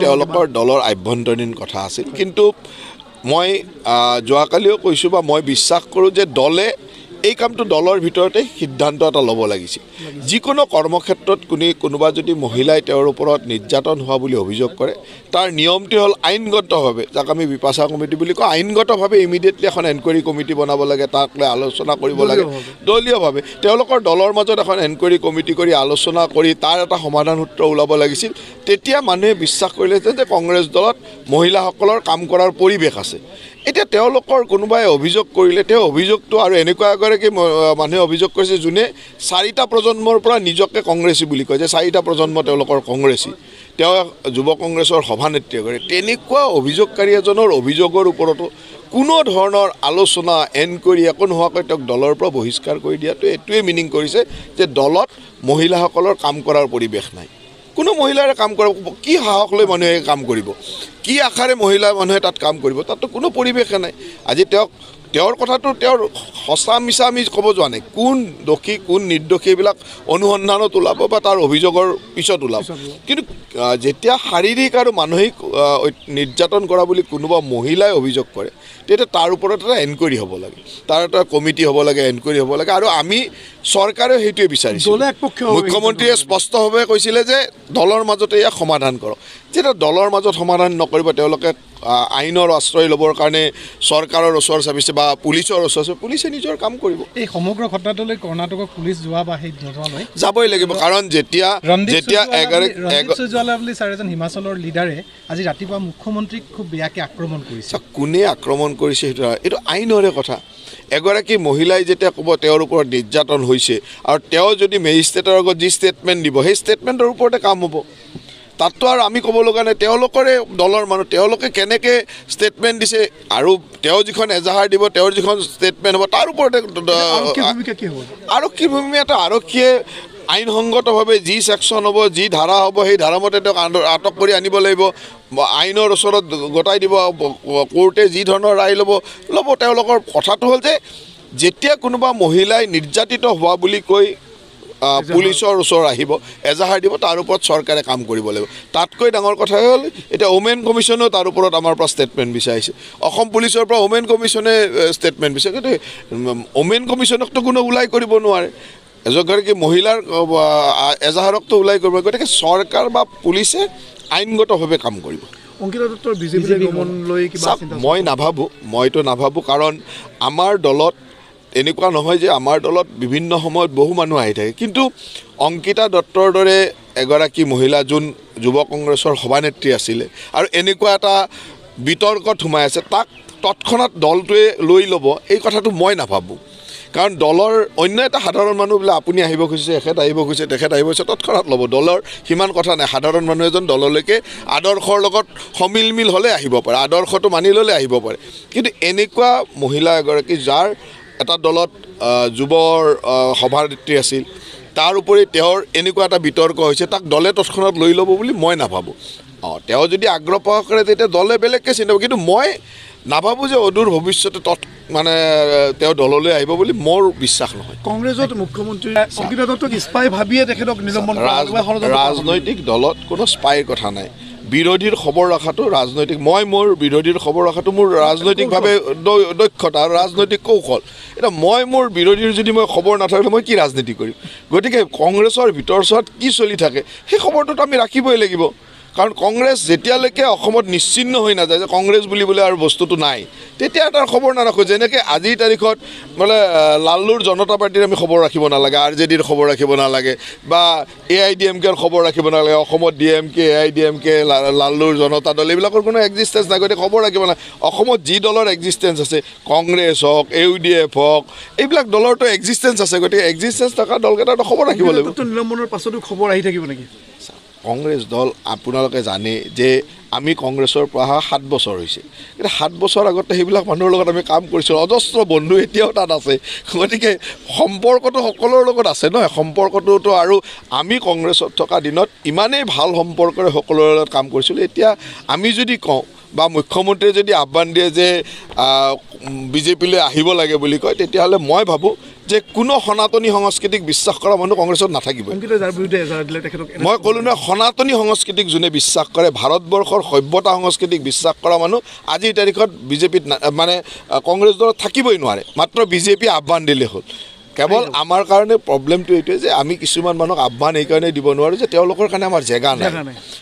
তেওঁলোকৰ দলৰ আভ্যন্তৰীণ কথা আছিল কিন্তু মই জোয়াকালিও কৈছো বা মই বিশ্বাস কৰো যে দলে এই কামটো দলৰ ভিতৰতে সিদ্ধান্ত এটা লব লাগিছিল যিকোনো কৰ্মক্ষেত্ৰত কোনোবা যদি মহিলাই তেওঁৰ ওপৰত নিৰ্যাতন হোৱা বুলি অভিযোগ কৰে তাৰ নিয়মটো হ'ল আইনগতভাৱে যাক আমি বিপাশা কমিটি বুলি কওঁ আইনগতভাৱে ইমিডিয়েটলি এখন এনকোয়াৰি কমিটি বনাব লাগে তাক লৈ আলোচনা কৰিব লাগে দলীয়ভাৱে তেওঁলোকৰ দলৰ মাজত এখন এনকোয়াৰি কমিটি কৰি আলোচনা কৰি তাৰ এটা সমাধান সূত্ৰ ওলাব লাগিছিল তেতিয়া মানুহে বিশ্বাস কৰিলে যে কংগ্ৰেছ দলত মহিলাসকলৰ কাম কৰাৰ পৰিৱেশ আছে এটা তেওঁলোকৰ কোনোবাই অভিযোগ কৰিলে তে অভিযোগটো আৰু এনেকুৱা কৰে কি মানুহে অভিযোগ কৰিছে জুনে চাৰিটা প্ৰজন্মৰ পৰা নিজকে কংগ্ৰেছী বুলি কয় যে চাৰিটা প্ৰজন্ম তেওঁলোকৰ কংগ্ৰেছী তেওঁ যুৱ কংগ্ৰেছৰ সভানেত্ৰী কৰে তেনেকুৱা অভিযোগকাৰী এজনৰ অভিযোগৰ ওপৰত কোনো ধৰণৰ আলোচনা এনকোয়াৰি একো নোহোৱাকৈ তেওঁক দলৰ পৰা বহিষ্কাৰ কৰি দিয়াটো এটোৱে মিনিং কৰিছে যে দলত মহিলাসকলৰ কাম কৰাৰ পৰিৱেশ নাই কোনো মহিলাৰে কাম কৰিব কি হাহক লৈ মানুহে কাম কৰিব কি আখাৰে মহিলা মানুহে তাত কাম কৰিব তাত কোনো পৰিৱেশ নাই আজি তেওঁৰ কথাটো তেওঁৰ হসা মিছা আমি ক'ব যোৱা নাই কোন দোষী কোন নিৰ্দোষীবিলাক অনুসন্ধানত ওলাব বা তাৰ অভিযোগৰ পিছত ওলাব কিন্তু যেতিয়া শাৰীৰিক আৰু মানসিক নিৰ্যাতন কৰা বুলি কোনোবা মহিলাই অভিযোগ কৰে তেতিয়া তাৰ ওপৰত এটা এনকোয়াৰি হ'ব লাগে তাৰ এটা কমিটি হ'ব লাগে এনকোয়াৰি হ'ব লাগে আৰু আমি চৰকাৰে হেতুৱে বিচাৰিছো মুখ্যমন্ত্ৰীয়ে স্পষ্টভাৱে কৈছিলে যে দলৰ মাজতে ইয়া সমাধান কৰক যেতিয়া দলৰ মাজত সমাধান নকৰিব তেওঁলোকে আইনৰ আশ্ৰয় লবৰ কাৰণে সৰকাৰেৰ ওচৰ চাপিছে বা পুলিচৰ ওচৰ চাপিছে পুলিচে নিজৰ কাম কৰিব এই সমগ্ৰ ঘটনাটোলৈ কৰ্ণাটক পুলিচ যোৱা বা সেই ধৰণলৈ যাবই লাগিব কাৰণ যেতিয়া এগাৰজন বুলি চাৰিজন হিমাচলৰ লিডাৰে আজি ৰাতিপুৱা মুখ্যমন্ত্ৰীক খুব বেয়াকৈ আক্ৰমণ কৰিছে কোনে আক্ৰমণ কৰিছে এইটো আইনৰে কথা এগৰাকী মহিলাই যেতিয়া ক'ব তেওঁৰ ওপৰত নিৰ্যাতন হৈছে আৰু তেওঁ যদি মেজিষ্ট্ৰেটৰ আগত যি ষ্টেটমেণ্ট দিব সেই ষ্টেটমেণ্টৰ ওপৰতে কাম হ'ব তাতো আৰু আমি ক'ব লগা নাই তেওঁলোকৰে দলৰ মানুহ তেওঁলোকে কেনেকৈ ষ্টেটমেণ্ট দিছে আৰু তেওঁ যিখন এজাহাৰ দিব তেওঁৰ যিখন ষ্টেটমেণ্ট হ'ব তাৰ ওপৰতে আৰক্ষীৰ ভূমিকা এটা আৰক্ষীয়ে আইনসংগতভাৱে যি ছেকশ্যন হ'ব যি ধাৰা হ'ব সেই ধাৰামতে তেওঁক আটক কৰি আনিব লাগিব আইনৰ ওচৰত গতাই দিব কোৰ্টে যি ধৰণৰ ৰায় ল'ব তেওঁলোকৰ কথাটো হ'ল যে যেতিয়া কোনোবা মহিলাই নিৰ্যাতিত হোৱা বুলি কৈ পুলিচৰ ওচৰ আহিব এজাহাৰ দিব তাৰ ওপৰত চৰকাৰে কাম কৰিব লাগিব তাতকৈ ডাঙৰ কথা হ'ল এটা ওমেন কমিশ্যনেও তাৰ ওপৰত আমাৰ পৰা ষ্টেটমেণ্ট বিচাৰিছে অসম পুলিচৰ পৰা ওমেন কমিশ্যনে ষ্টেটমেণ্ট বিচাৰে কিন্তু ওমেন কমিশ্যনকতো কোনো ওলাই কৰিব নোৱাৰে এগৰাকী মহিলাৰ এজাহাৰকতো ওলাই কৰিব গতিকে চৰকাৰ বা পুলিচে আইনগতভাৱে কাম কৰিব অংকিতা দত্তৰ বিজেপি গমনলৈ কিবা চিন্তা মইতো নাভাবোঁ কাৰণ আমাৰ দলত এনেকুৱা নহয় যে আমাৰ দলত বিভিন্ন সময়ত বহু মানুহ আহি থাকে কিন্তু অংকিতা দত্তৰ দৰে এগৰাকী মহিলা যোন যুৱ কংগ্ৰেছৰ সভানেত্ৰী আছিলে আৰু এনেকুৱা এটা বিতৰ্কত সোমাই আছে তাক তৎক্ষণাত দলটোৱে লৈ ল'ব এই কথাটো মই নাভাবোঁ কাৰণ দলৰ অন্য এটা সাধাৰণ মানুহ বোলে আপুনি আহিব খুজিছে তেখেত আহিব খুজিছে তৎক্ষণাত ল'ব দলৰ সিমান কথা নাই সাধাৰণ মানুহ এজন দললৈকে আদৰ্শৰ লগত সমিলমিল হ'লে আহিব পাৰে আদৰ্শটো মানি ল'লে আহিব পাৰে কিন্তু এনেকুৱা মহিলা এগৰাকী যাৰ এটা দলত যুৱৰ সভানেত্ৰী আছিল তাৰ উপৰি তেওঁৰ এনেকুৱা এটা বিতৰ্ক হৈছে তাক দলে তৎক্ষণাত লৈ ল'ব বুলি মই নাভাবোঁ তেওঁ যদি আগ্ৰহ প্ৰকাশ কৰে তেতিয়া দলে বেলেগকৈ চিন্তা কিন্তু মই নাভাবোঁ যে অদূৰ ভৱিষ্যতে মানে তেওঁ দললৈ আহিব বুলি মোৰ বিশ্বাস নহয় কংগ্ৰেছত মুখ্যমন্ত্ৰী অংকিতা দত্তক স্পাই ভাবিয়ে তেখেতক নিলম্বন ৰাজনৈতিক দলত কোনো স্পাইৰ কথা নাই বিৰোধীৰ খবৰ ৰাখাটো ৰাজনৈতিক মই মোৰ বিৰোধীৰ খবৰ ৰাখাটো মোৰ ৰাজনৈতিকভাৱে দক্ষতা ৰাজনৈতিক কৌশল এটা মই মোৰ বিৰোধীৰ যদি মই খবৰ নাথাকিলে মই কি ৰাজনীতি কৰিম গতিকে কংগ্ৰেছৰ ভিতৰছত কি চলি থাকে সেই খবৰটো আমি ৰাখিবই লাগিব কাৰণ কংগ্ৰেছ যেতিয়ালৈকে অসমত নিশ্চিন্ন হৈ নাযায় যে কংগ্ৰেছ বুলিবলৈ আৰু বস্তুটো নাই তেতিয়া তাৰ খবৰ নাৰাখোঁ যেনেকৈ আজিৰ তাৰিখত বোলে লাল্লুৰ জনতা পাৰ্টিৰ আমি খবৰ ৰাখিব নালাগে আৰ জে ডিৰ খবৰ ৰাখিব নালাগে বা এ আই ডি এম কেৰ খবৰ ৰাখিব নালাগে অসমত D M K A I D M K লাল্লুৰ জনতা দল এইবিলাকৰ কোনো এক্সিষ্টেঞ্চ নাই গতিকে খবৰ ৰাখিব নালাগে অসমত যি দলৰ এক্সিষ্টেঞ্চ আছে কংগ্ৰেছ হওক ইউ ডি এফ হওক এইবিলাক দলৰতো এক্সিষ্টেঞ্চ আছে গতিকে এক্সিষ্টেঞ্চ থকা দলকেইটাতো খবৰ ৰাখিব লাগিব নিলম্বনৰ পাছতো খবৰ আহি থাকিব নেকি কংগ্ৰেছ দল আপোনালোকে জানে যে আমি কংগ্ৰেছৰ পৰা 7 বছৰ হৈছে কিন্তু 7 বছৰ আগতে সেইবিলাক মানুহৰ লগত আমি কাম কৰিছিলোঁ অজস্ৰ বন্ধু এতিয়াও তাত আছে গতিকে সম্পৰ্কটো সকলোৰ লগত আছে নহয় সম্পৰ্কটোতো আৰু আমি কংগ্ৰেছত থকা দিনত ইমানেই ভাল সম্পৰ্কৰে সকলোৰে লগত কাম কৰিছিলোঁ এতিয়া আমি যদি কওঁ বা মুখ্যমন্ত্ৰীয়ে যদি আহ্বান দিয়ে যে বিজেপিলৈ আহিব লাগে বুলি কয় তেতিয়াহ'লে মই ভাবোঁ যে কোনো সনাতনী সংস্কৃতিক বিশ্বাস কৰা মানুহ কংগ্ৰেছত নাথাকিব। মই ক'লো নহয় সনাতনী সংস্কৃতিক যোনে বিশ্বাস কৰে, ভাৰতবৰ্ষৰ সভ্যতা সংস্কৃতিক বিশ্বাস কৰা মানুহ আজিৰ তাৰিখত বিজেপিত মানে কংগ্ৰেছ দলত থাকিবই নোৱাৰে। মাত্ৰ বিজেপি আহ্বান দিলে হ'ল। কেৱল আমাৰ কাৰণে প্ৰব্লেমটো এইটোৱে যে আমি কিছুমান মানুহক আহ্বান এইকাৰণে দিব নোৱাৰোঁ যে তেওঁলোকৰ কাৰণে আমাৰ জেগা নাই।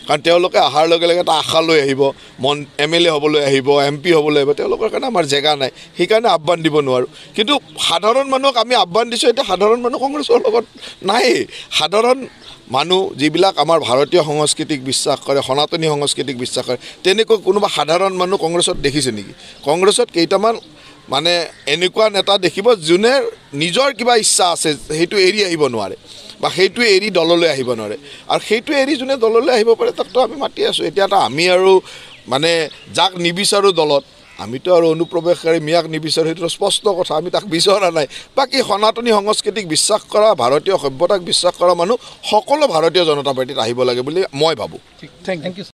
কাৰণ তেওঁলোকে অহাৰ লগে লগে এটা আশা লৈ আহিব, MLA হ'বলৈ আহিব, MP হ'বলৈ আহিব, তেওঁলোকৰ কাৰণে আমাৰ জেগা নাই, সেইকাৰণে আহ্বান দিব নোৱাৰোঁ। কিন্তু সাধাৰণ মানুহক আমি আহ্বান দিছোঁ, এতিয়া সাধাৰণ মানুহ কংগ্ৰেছৰ লগত নাই। সাধাৰণ মানুহ যিবিলাক আমাৰ ভাৰতীয় সংস্কৃতিক বিশ্বাস কৰে, সনাতনী সংস্কৃতিক বিশ্বাস কৰে, তেনেকৈ কোনোবা সাধাৰণ মানুহ কংগ্ৰেছত দেখিছে নেকি? কংগ্ৰেছত কেইটামান মানে এনেকুৱা নেতা দেখিব যোনে নিজৰ কিবা ইচ্ছা আছে সেইটো এৰি আহিব নোৱাৰে বা সেইটো এৰি দললৈ আহিব নোৱাৰে। আৰু সেইটো এৰি যোনে দললৈ আহিব পাৰে তাকতো আমি মাতি আছোঁ। এতিয়া এটা আমি আৰু মানে যাক নিবিচাৰোঁ দলত, আমিতো আৰু অনুপ্ৰৱেশকাৰী মিয়াক নিবিচাৰোঁ, সেইটো স্পষ্ট কথা, আমি তাক বিচৰা নাই। বাকী সনাতনী সংস্কৃতিক বিশ্বাস কৰা, ভাৰতীয় সভ্যতাক বিশ্বাস কৰা মানুহ সকলো ভাৰতীয় জনতা পাৰ্টিত আহিব লাগে বুলি মই ভাবোঁ। ঠিক, থেংক ইউ।